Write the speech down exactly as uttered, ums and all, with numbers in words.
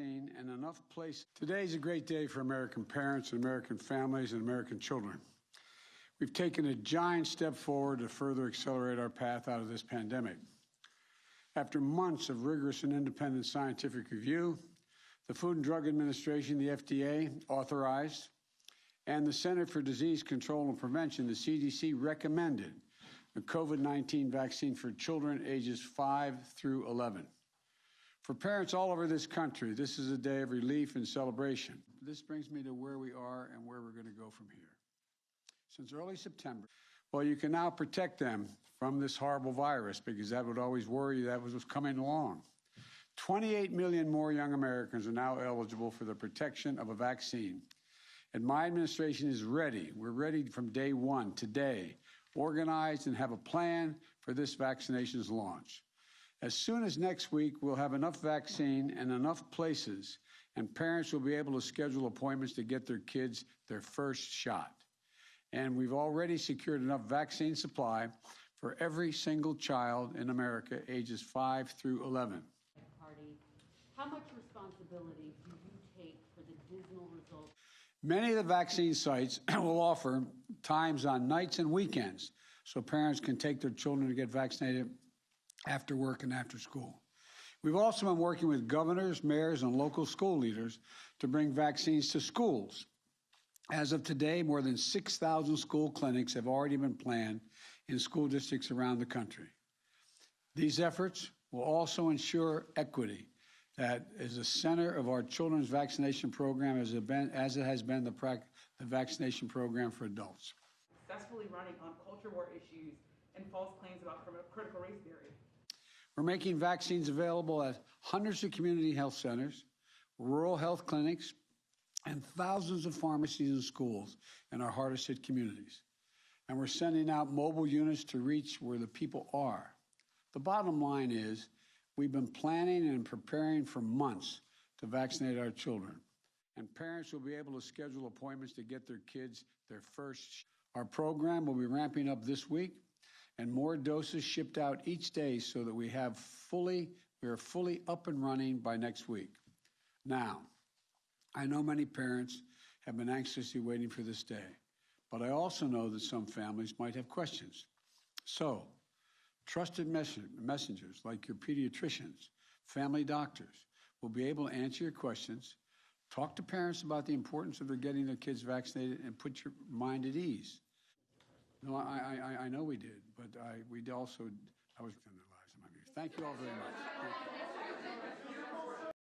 vaccine in enough places. Today's a great day for American parents and American families and American children. We've taken a giant step forward to further accelerate our path out of this pandemic. After months of rigorous and independent scientific review, the Food and Drug Administration, the F D A, authorized, and the Center for Disease Control and Prevention, the C D C, recommended a COVID nineteen vaccine for children ages five through eleven. For parents all over this country, this is a day of relief and celebration. This brings me to where we are and where we're going to go from here. Since early September, well, you can now protect them from this horrible virus, because that would always worry you that was coming along. twenty-eight million more young Americans are now eligible for the protection of a vaccine. And my administration is ready. We're ready from day one, today, organized and have a plan for this vaccination's launch. As soon as next week, we'll have enough vaccine and enough places, and parents will be able to schedule appointments to get their kids their first shot. And we've already secured enough vaccine supply for every single child in America ages five through eleven. Party, how much responsibility do you take for the dismal results? Many of the vaccine sites will offer times on nights and weekends so parents can take their children to get vaccinated after work and after school. We've also been working with governors, mayors, and local school leaders to bring vaccines to schools. As of today, more than six thousand school clinics have already been planned in school districts around the country. These efforts will also ensure equity that is the center of our children's vaccination program, as it, been, as it has been the, pra- the vaccination program for adults. Successfully running on culture war issues and false claims about critical race theory. We're making vaccines available at hundreds of community health centers, rural health clinics, and thousands of pharmacies and schools in our hardest hit communities. And we're sending out mobile units to reach where the people are. The bottom line is we've been planning and preparing for months to vaccinate our children. And parents will be able to schedule appointments to get their kids their first. Our program will be ramping up this week and more doses shipped out each day so that we have fully, we are fully up and running by next week. Now, I know many parents have been anxiously waiting for this day, but I also know that some families might have questions. So, trusted mess- messengers like your pediatricians, family doctors, will be able to answer your questions, talk to parents about the importance of their getting their kids vaccinated, and put your mind at ease. No, I, I, I know we did, but I, we also, I was going to lie to my view. Thank you all very much.